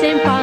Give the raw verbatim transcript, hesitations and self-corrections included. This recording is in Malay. Senpai.